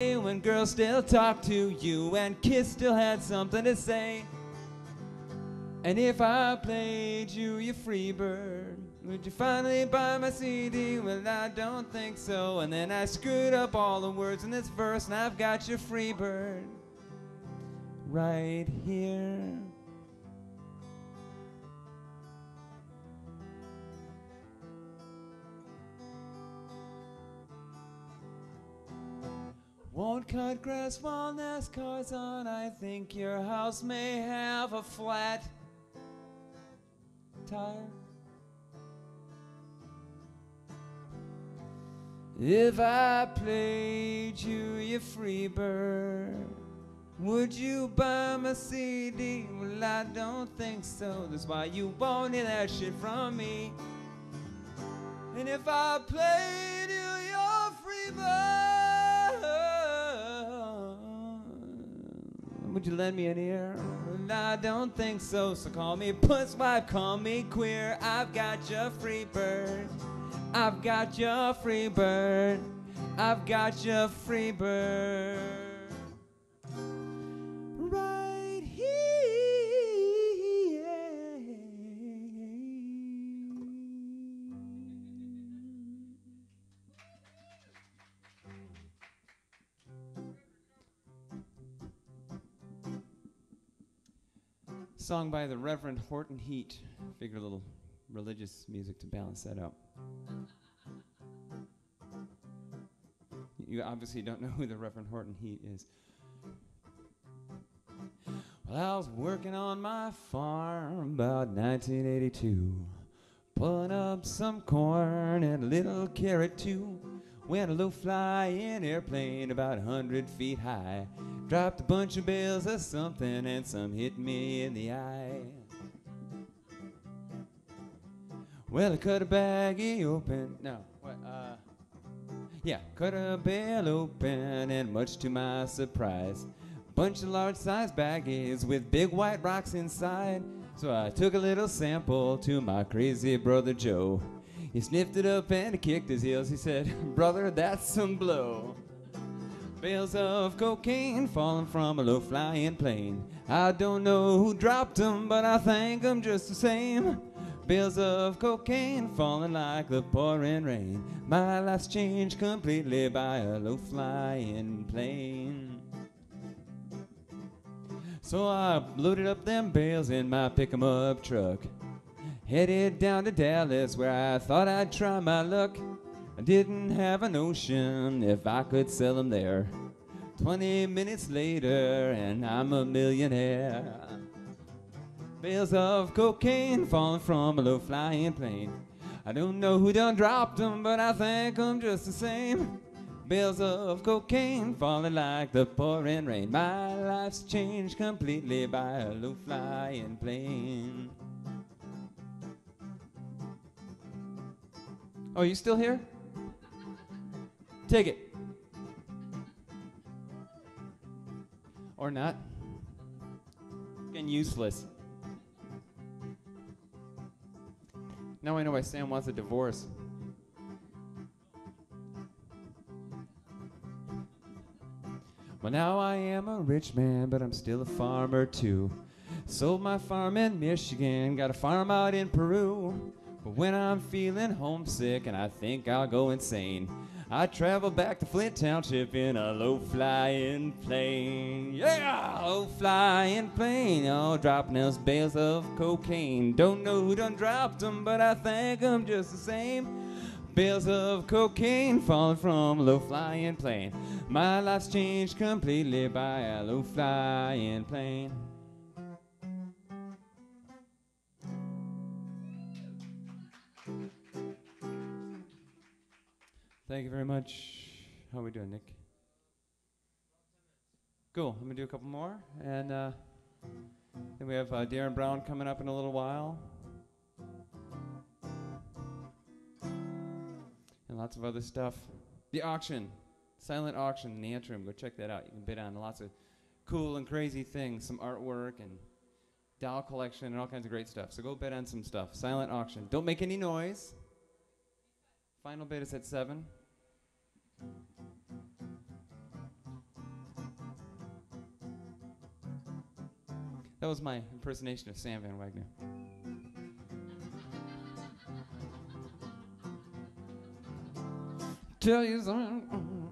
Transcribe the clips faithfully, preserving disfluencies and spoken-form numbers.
When girls still talk to you and kids still had something to say. And if I played you, you free bird, would you finally buy my C D? Well, I don't think so. And then I screwed up all the words in this verse, and I've got your free bird right here. Won't cut grass while NASCAR's on. I think your house may have a flat tire. If I played you, you free bird, would you buy my C D? Well, I don't think so. That's why you won't hear that shit from me. And if I played you, you're free bird, would you lend me an ear? I don't think so, so call me pusswipe, call me queer. I've got your free bird. I've got your free bird. I've got your free bird. Right here. Song by the Reverend Horton Heat. Figure a little religious music to balance that out. You obviously don't know who the Reverend Horton Heat is. Well, I was working on my farm about nineteen eighty-two, pulling up some corn and a little carrot too, when a low-flying airplane about a hundred feet high dropped a bunch of bills or something, and some hit me in the eye. Well, I cut a baggie open. No, what? Uh, yeah, cut a bale open, and much to my surprise, a bunch of large-sized baggies with big white rocks inside. So I took a little sample to my crazy brother Joe. He sniffed it up and he kicked his heels. He said, "Brother, that's some blow." Bales of cocaine falling from a low-flying plane. I don't know who dropped them, but I thank them just the same. Bales of cocaine falling like the pouring rain. My life's changed completely by a low-flying plane. So I loaded up them bales in my pick-em-up truck, headed down to Dallas where I thought I'd try my luck. I didn't have a notion if I could sell them there. Twenty minutes later and I'm a millionaire. Bales of cocaine falling from a low-flying plane. I don't know who done dropped them, but I thank them just the same. Bales of cocaine falling like the pouring rain. My life's changed completely by a low-flying plane. Oh, are you still here? Take it. Or not. Fucking useless. Now I know why Sam wants a divorce. Well, now I am a rich man, but I'm still a farmer too. Sold my farm in Michigan, got a farm out in Peru. But when I'm feeling homesick and I think I'll go insane, I travel back to Flint Township in a low-flying plane. Yeah, low-flying plane, all dropping those bales of cocaine. Don't know who done dropped them, but I thank them just the same. Bales of cocaine falling from a low-flying plane. My life's changed completely by a low-flying plane. Thank you very much. How are we doing, Nick? Cool. I'm going to do a couple more. And uh, then we have uh, Darren Brown coming up in a little while. And lots of other stuff. The auction. Silent auction in the Antrim. Go check that out. You can bid on lots of cool and crazy things. Some artwork and doll collection and all kinds of great stuff. So go bid on some stuff. Silent auction. Don't make any noise. Final bid is at seven. That was my impersonation of Sam Van Wagner. Tell you something.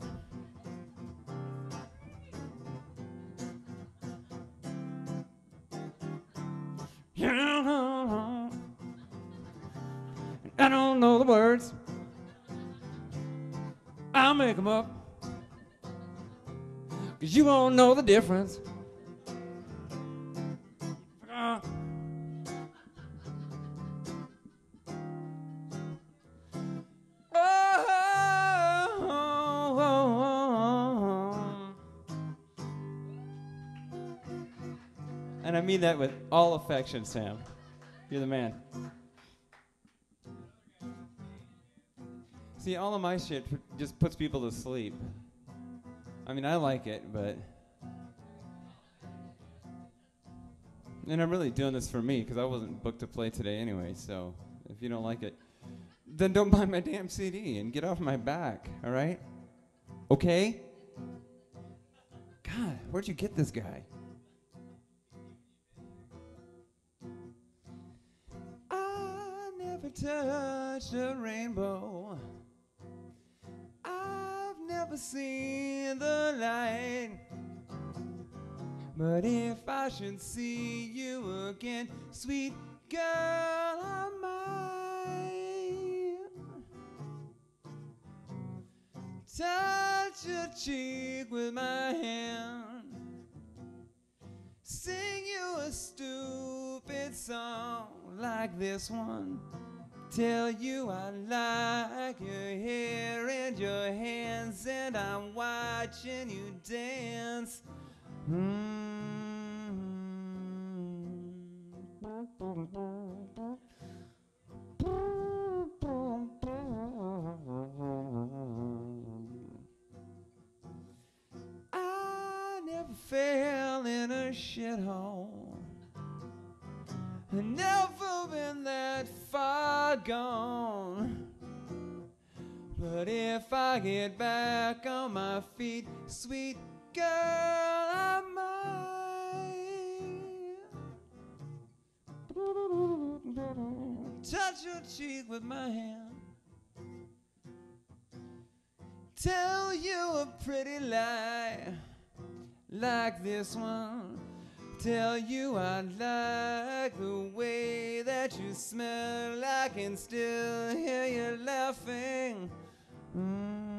You don't know. I don't know the words. I'll make them up. Cause you won't know the difference. Uh, And I mean that with all affection, Sam. You're the man. See, all of my shit just puts people to sleep. I mean, I like it, but... And I'm really doing this for me, because I wasn't booked to play today anyway, so if you don't like it, then don't buy my damn C D and get off my back, all right? Okay? God, where'd you get this guy? I never touched a rainbow. I've never seen the light. But if I should see you again, sweet girl of mine, touch your cheek with my hand, sing you a stupid song like this one, tell you I like your hair and your hands, and I'm watching you dance. I never fell in a shithole. I've never been that far gone. But if I get back on my feet, sweet girl of mine, touch your cheek with my hand, tell you a pretty lie like this one, tell you I like the way that you smell. I can still hear you laughing. Mm.